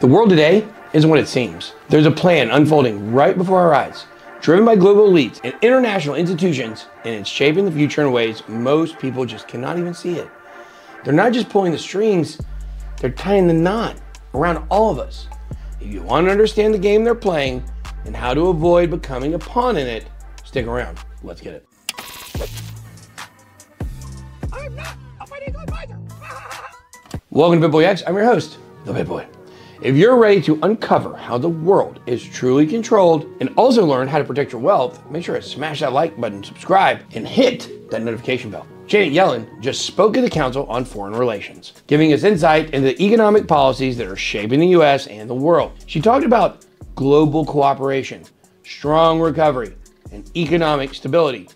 The world today isn't what it seems. There's a plan unfolding right before our eyes, driven by global elites and international institutions, and it's shaping the future in ways most people just cannot even see it. They're not just pulling the strings, they're tying the knot around all of us. If you want to understand the game they're playing and how to avoid becoming a pawn in it, stick around. Let's get it. I'm not a financial advisor. Welcome to BitBoyX. I'm your host, the BitBoy. If you're ready to uncover how the world is truly controlled and also learn how to protect your wealth, make sure to smash that like button, subscribe, and hit that notification bell. Janet Yellen just spoke at the Council on Foreign Relations, giving us insight into the economic policies that are shaping the US and the world. She talked about global cooperation, strong recovery, and economic stability.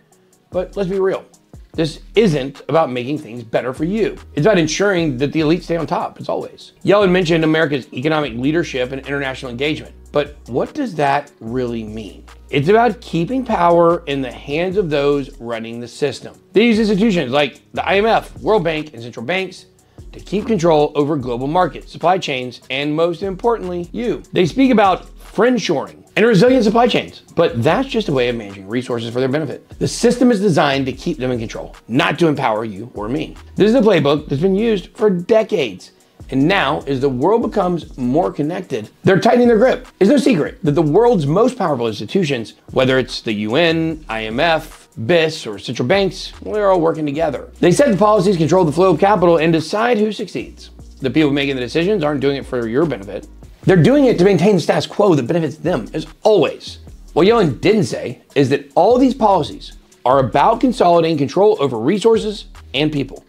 But let's be real. This isn't about making things better for you. It's about ensuring that the elite stay on top, as always. Yellen mentioned America's economic leadership and international engagement, but what does that really mean? It's about keeping power in the hands of those running the system. These institutions like the IMF, World Bank, and central banks to keep control over global markets, supply chains, and most importantly, you. They speak about friendshoring and resilient supply chains. But that's just a way of managing resources for their benefit. The system is designed to keep them in control, not to empower you or me. This is a playbook that's been used for decades. And now, as the world becomes more connected, they're tightening their grip. It's no secret that the world's most powerful institutions, whether it's the UN, IMF, BIS, or central banks, they're all working together. They set the policies, control the flow of capital, and decide who succeeds. The people making the decisions aren't doing it for your benefit. They're doing it to maintain the status quo that benefits them, as always. What Yellen didn't say is that all these policies are about consolidating control over resources and people.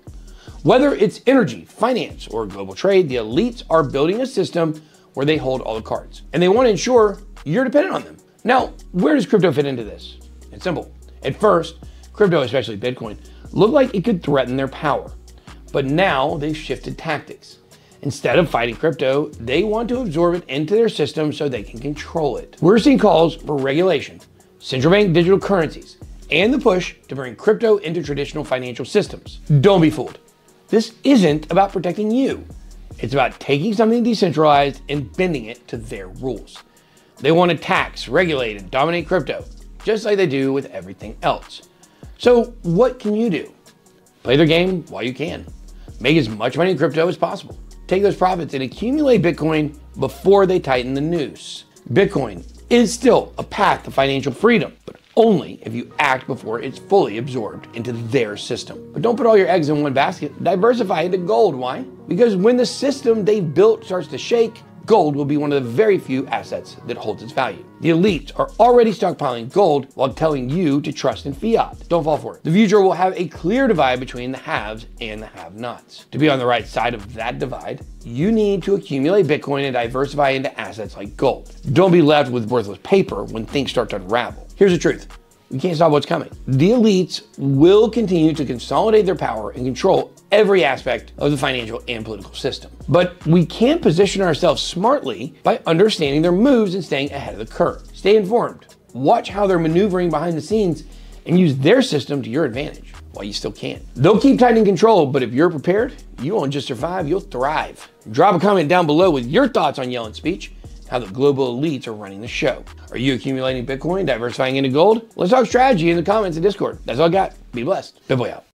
Whether it's energy, finance, or global trade, the elites are building a system where they hold all the cards, and they want to ensure you're dependent on them. Now, where does crypto fit into this? It's simple. At first, crypto, especially Bitcoin, looked like it could threaten their power, but now they've shifted tactics. Instead of fighting crypto, they want to absorb it into their system so they can control it. We're seeing calls for regulation, central bank digital currencies, and the push to bring crypto into traditional financial systems. Don't be fooled. This isn't about protecting you. It's about taking something decentralized and bending it to their rules. They want to tax, regulate, and dominate crypto, just like they do with everything else. So what can you do? Play their game while you can. Make as much money in crypto as possible. Take those profits and accumulate Bitcoin before they tighten the noose. Bitcoin is still a path to financial freedom, but only if you act before it's fully absorbed into their system. But don't put all your eggs in one basket. Diversify into gold. Why? Because when the system they've built starts to shake, gold will be one of the very few assets that holds its value. The elites are already stockpiling gold while telling you to trust in fiat. Don't fall for it. The future will have a clear divide between the haves and the have-nots. To be on the right side of that divide, you need to accumulate Bitcoin and diversify into assets like gold. Don't be left with worthless paper when things start to unravel. Here's the truth. We can't stop what's coming. The elites will continue to consolidate their power and control every aspect of the financial and political system. But we can position ourselves smartly by understanding their moves and staying ahead of the curve. Stay informed, watch how they're maneuvering behind the scenes, and use their system to your advantage while you still can. They'll keep tightening control, but if you're prepared, you won't just survive, you'll thrive. Drop a comment down below with your thoughts on Yellen's speech, how the global elites are running the show. Are you accumulating Bitcoin, diversifying into gold? Let's talk strategy in the comments and Discord. That's all I got. Be blessed. BitBoy out.